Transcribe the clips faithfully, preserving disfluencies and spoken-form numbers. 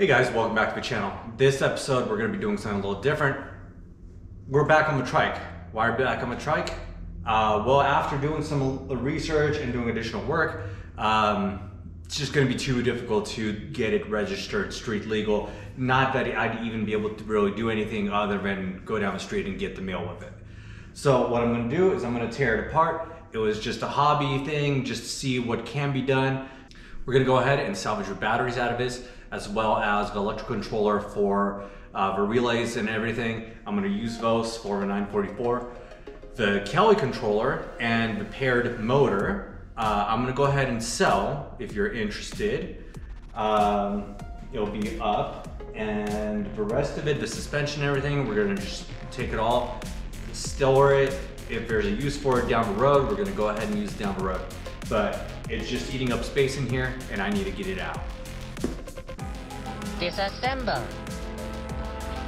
Hey guys, welcome back to the channel. This episode, we're gonna be doing something a little different. We're back on the trike. Why are we back on the trike? Uh, well, after doing some research and doing additional work, um, it's just gonna be too difficult to get it registered street legal. Not that I'd even be able to really do anything other than go down the street and get the mail with it. So what I'm gonna do is I'm gonna tear it apart. It was just a hobby thing, just to see what can be done. We're gonna go ahead and salvage your batteries out of this, as well as the electric controller for uh, the relays and everything. I'm gonna use those for the nine forty-four. The Kelly controller and the paired motor, uh, I'm gonna go ahead and sell if you're interested. Um, it'll be up, and the rest of it, the suspension and everything, we're gonna just take it all, store it. If there's a use for it down the road, we're gonna go ahead and use it down the road. But it's just eating up space in here and I need to get it out. Disassemble.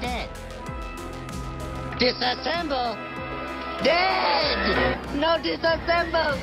Dead. Disassemble. Dead. No, disassemble.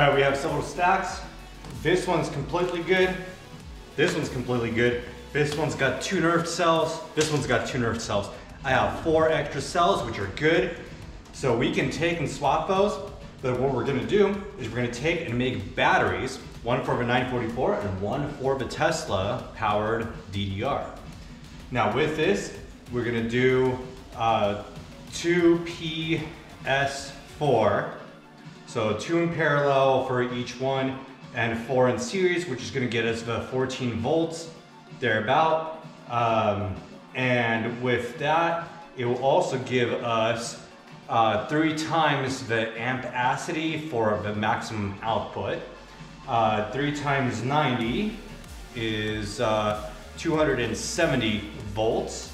All right, we have several stacks. This one's completely good. This one's completely good. This one's got two nerfed cells. This one's got two nerfed cells. I have four extra cells, which are good. So we can take and swap those. But what we're gonna do is we're gonna take and make batteries, one for a nine forty-four and one for a Tesla powered D D R. Now with this, we're gonna do uh, two P S four. So two in parallel for each one and four in series, which is gonna get us the fourteen volts, thereabout. Um, and with that, it will also give us Uh, three times the ampacity for the maximum output. Uh, three times ninety is uh, two hundred seventy volts.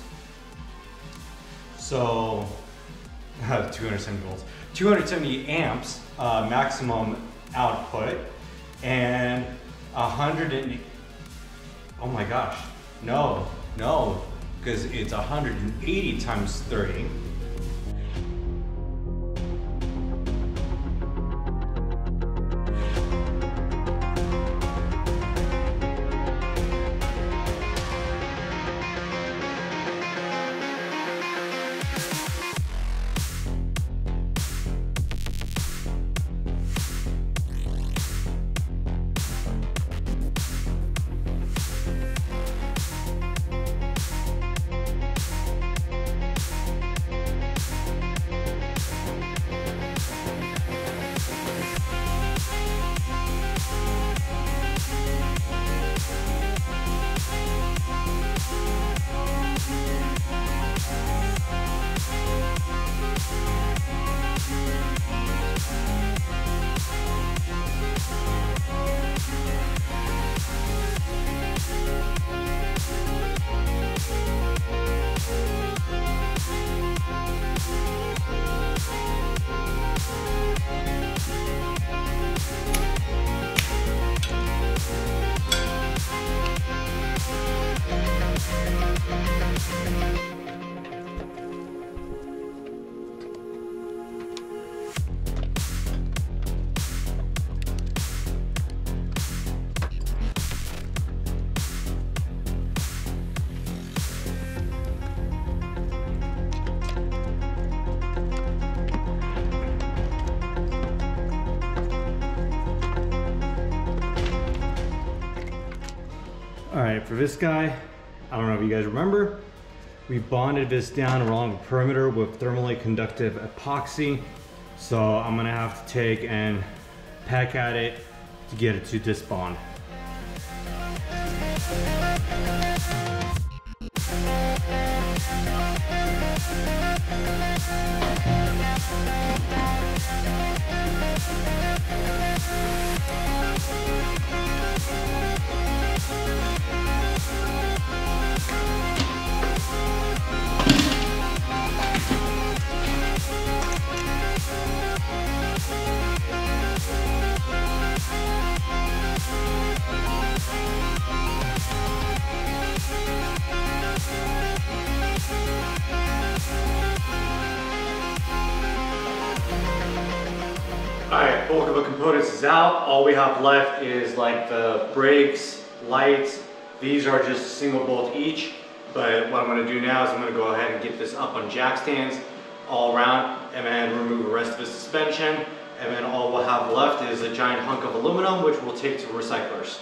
So, uh, two hundred seventy volts. two hundred seventy amps uh, maximum output and one hundred, oh my gosh, no, no, because it's one hundred eighty times thirty. All right, for this guy, I don't know if you guys remember, we bonded this down along the perimeter with thermally conductive epoxy. So I'm gonna have to take and peck at it to get it to disbond. Alright, bulk of the components is out. All we have left is like the brakes, lights. These are just a single bolt each. But what I'm going to do now is I'm going to go ahead and get this up on jack stands all around and then remove the rest of the suspension. And then all we'll have left is a giant hunk of aluminum, which we'll take to recyclers.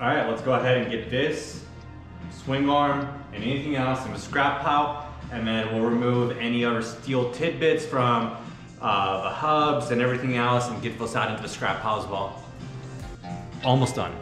All right, let's go ahead and get this swing arm and anything else in the scrap pile, and then we'll remove any other steel tidbits from uh, the hubs and everything else and get those out into the scrap pile as well. Almost done.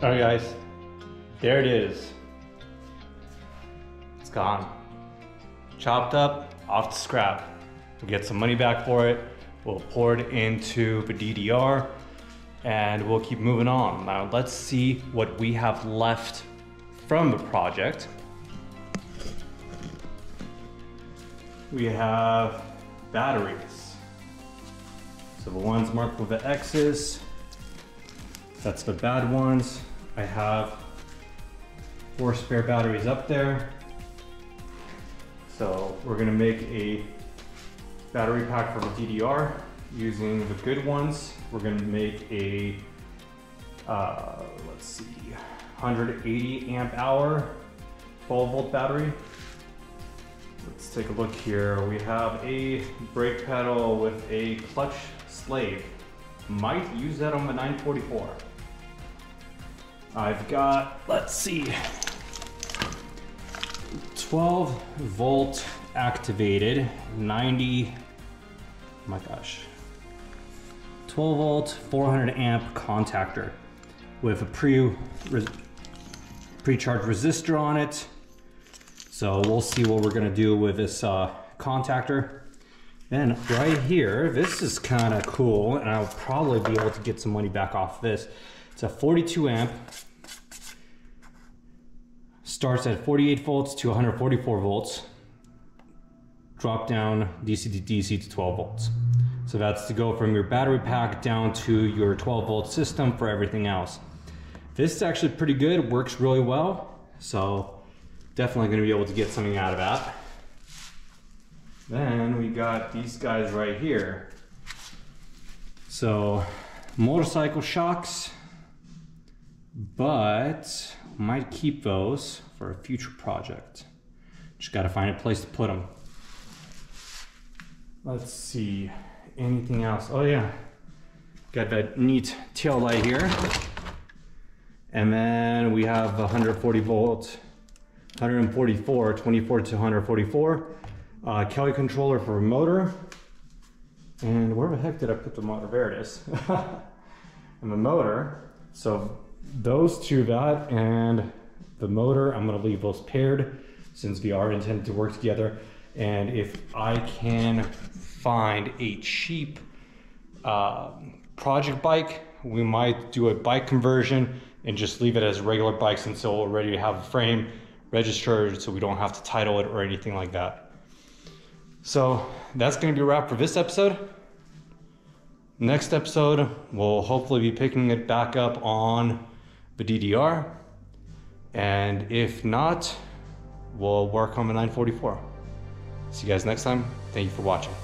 All right, guys, there it is. It's gone. Chopped up, off the scrap. We'll get some money back for it. We'll pour it into the D D R and we'll keep moving on. Now let's see what we have left from the project. We have batteries. So the ones marked with the X's, that's the bad ones. I have four spare batteries up there. So we're gonna make a battery pack for the D D R using the good ones. We're gonna make a, uh, let's see, one hundred eighty amp hour, twelve volt battery. Let's take a look here. We have a brake pedal with a clutch slave. Might use that on the nine forty-four. I've got, let's see, twelve volt activated, ninety, oh my gosh, twelve volt, four hundred amp contactor with a pre, res, pre-charged resistor on it. So we'll see what we're gonna do with this uh, contactor. Then right here, this is kind of cool, and I'll probably be able to get some money back off this. It's a forty-two amp, starts at forty-eight volts to one hundred forty-four volts, drop down D C to D C to twelve volts. So that's to go from your battery pack down to your twelve volt system for everything else. This is actually pretty good, works really well, so definitely gonna be able to get something out of that. Then we got these guys right here. So motorcycle shocks, but might keep those for a future project. Just gotta find a place to put them. Let's see, anything else? Oh yeah, got that neat tail light here. And then we have one hundred forty volt, one hundred forty-four, twenty-four to one hundred forty-four. Uh, Kelly controller for a motor, and where the heck did I put the motor? There it is. And the motor, so those two, that and the motor, I'm gonna leave those paired since they are intended to work together. And if I can find a cheap uh, project bike, we might do a bike conversion and just leave it as regular bikes until we're ready to have a frame registered, so we don't have to title it or anything like that. So that's going to be a wrap for this episode. Next episode, we'll hopefully be picking it back up on the D D R. And if not, we'll work on the nine forty-four. See you guys next time. Thank you for watching.